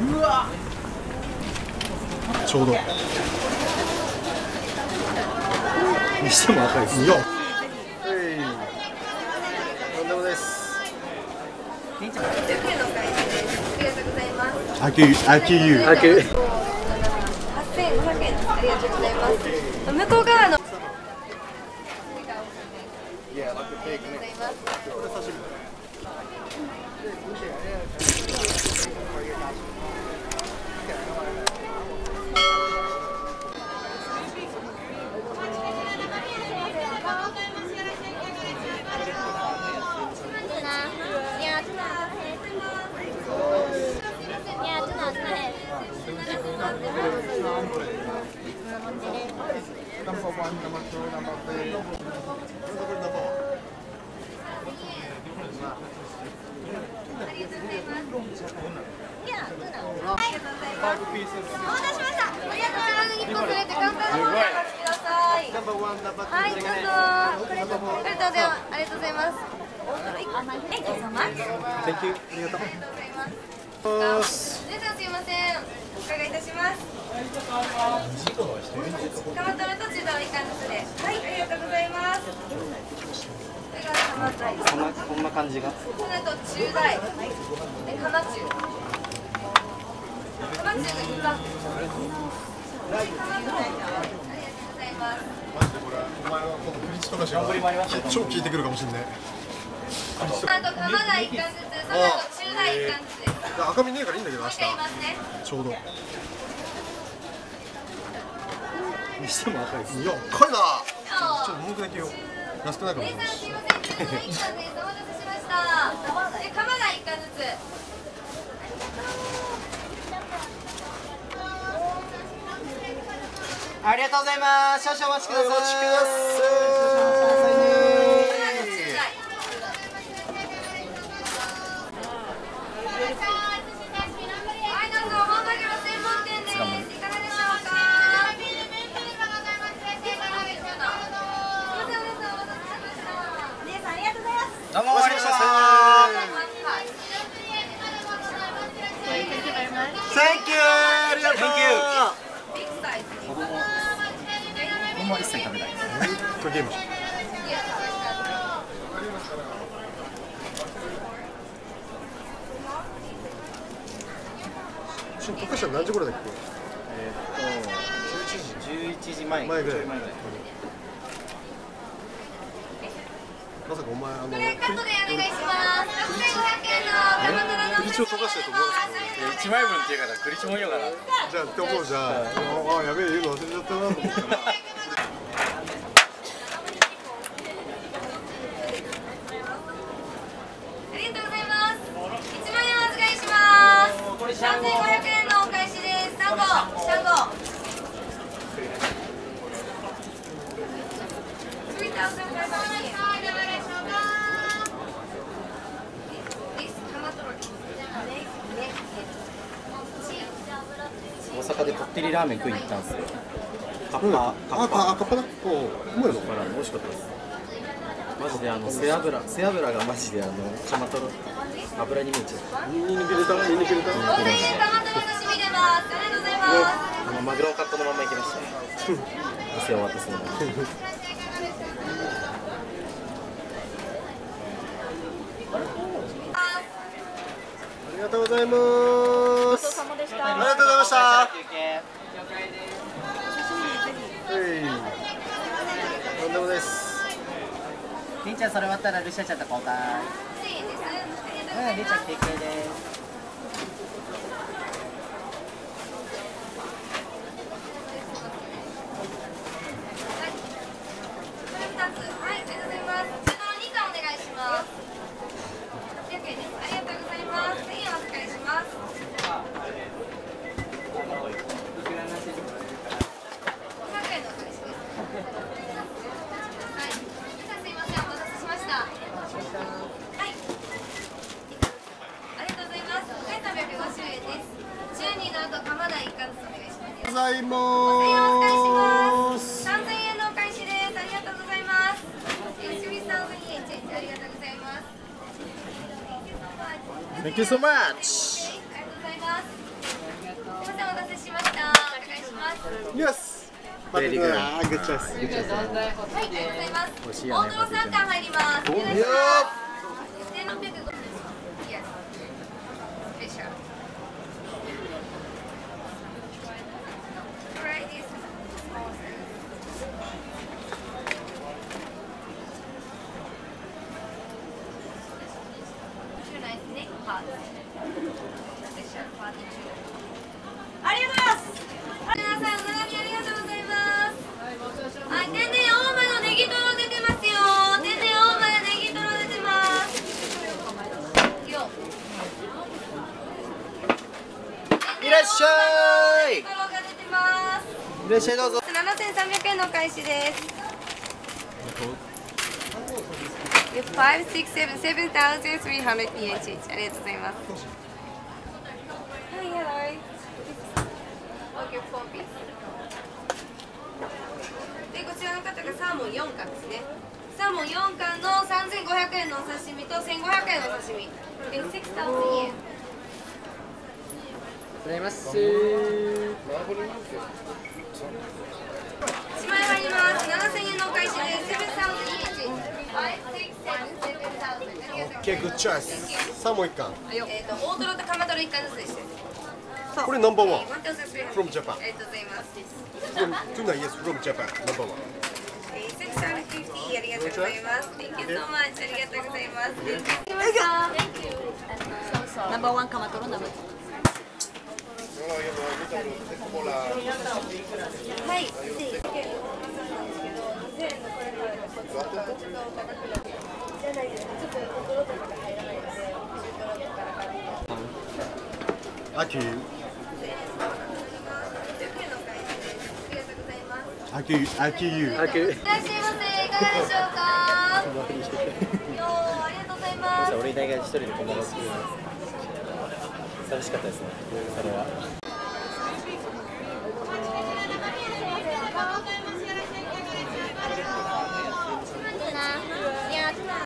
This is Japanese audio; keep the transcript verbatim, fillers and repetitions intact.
うわちょうどにしても赤いですよ。とんでもないです。ありがとうございます。アキユーはっせんごひゃくえんです。ありがとうございます。向こう側の超効いてくるかもしれない。あと釜が一貫ずつ、その後中が一貫ずつです。赤身ねえからいいんだけど明日。ちょうど。にしても赤いです。いや、赤いな。ちょっと文句だけよ。ラストだから。すいません、中が一貫です。お待たせしました。で、釜が一貫ずつ。ありがとうございます。少々お待ちください。どうもありがとうございます。サンキュー、ありがとう。子供、子供は一切食べない。これゲーム。ちょっと特殊は何時頃だっけ？えっと、じゅういちじまえぐらい。まさかお前あのこれカットでお願いします。ろくせんごひゃくえんの玉虎のクリチを溶かしてると思うんですけど、いちまいぶんっていうからクリチもいいのかな。じゃあって思うじゃん。ああやべえ言うの忘れちゃったなと思ったら。ありがとうございます。いちまんえんお預かりします。さんぜんごひゃくえんのお返しです。シャンゴ、シャンゴ。ツイッターを紹介します。大阪でこってりラーメン食いに行ったんですよ。カッパ、カッパ、カッパだ。おお、うまいのかな。美味しかったです。マジであの背脂、背脂がマジであのカマトロ油に見えちゃう。にんにく入れた、にんにく入れた。お店でカマトロの染み出ます。ありがとうございます。あのマグロをカットのまま行きました。店を渡すのに。ありがとうございます。ありがとうございました。了解です。ぜひぜひ。とんでもないです。りんちゃんそれ終わったらルシアちゃんと交代。うん、りんちゃん休憩です。はい、ありがとうございます。にかんお願いします。了解です。ありがとうございます。次お預かりします。ありがとうございます。三千円のお返しです。ありがとうございます。清水さんにチェンジありがとうございます。Thank you so much。 ありがとうございます。すみません、お待たせしました。お願いします。Yes。ベリーグッド。あ、グッチョイス。はい、ありがとうございます。大トロさん貫入ります。よー。ありがとうございます。はい、天然大間のネギトロ出てますよ。天然大間のネギトロ出てます。いらっしゃい。ネギトロが出てます。いらっしゃいどうぞ。ななせんさんびゃくえんのお返しです。Five, six, seven, seven thousand three hundred P H H. ありがとうございます。はい、はい。Okay, four piece。で、こちらの方がサーモンよん貫ですね。サーモンよん貫のさんぜんごひゃくえんのお刺身とせんごひゃくえんのお刺身。で、six thousand円。ございます。しまいまります。ななせんえんのお返しです。seven thousand円。結構チョイス。サーモン一貫。えっと大トロとカマトロ一貫ずつでした。これナンバーワン。from Japan。ありがとうございます。トゥナイエス from Japan ナンバーワン。six hundred fifty ありがとうございます。Thank you so much ありがとうございます。Thank you。ナンバーワンカマトロナム。はい。ちょっとお高くなって、じゃないです。ちょっと心とかが入らないです。あき。あき、あきゆ。あき。いらっしゃいませ。いかがでしょうか。よー、ありがとうございます。俺以外一人でこんなの作るの。寂しかったですね。それは。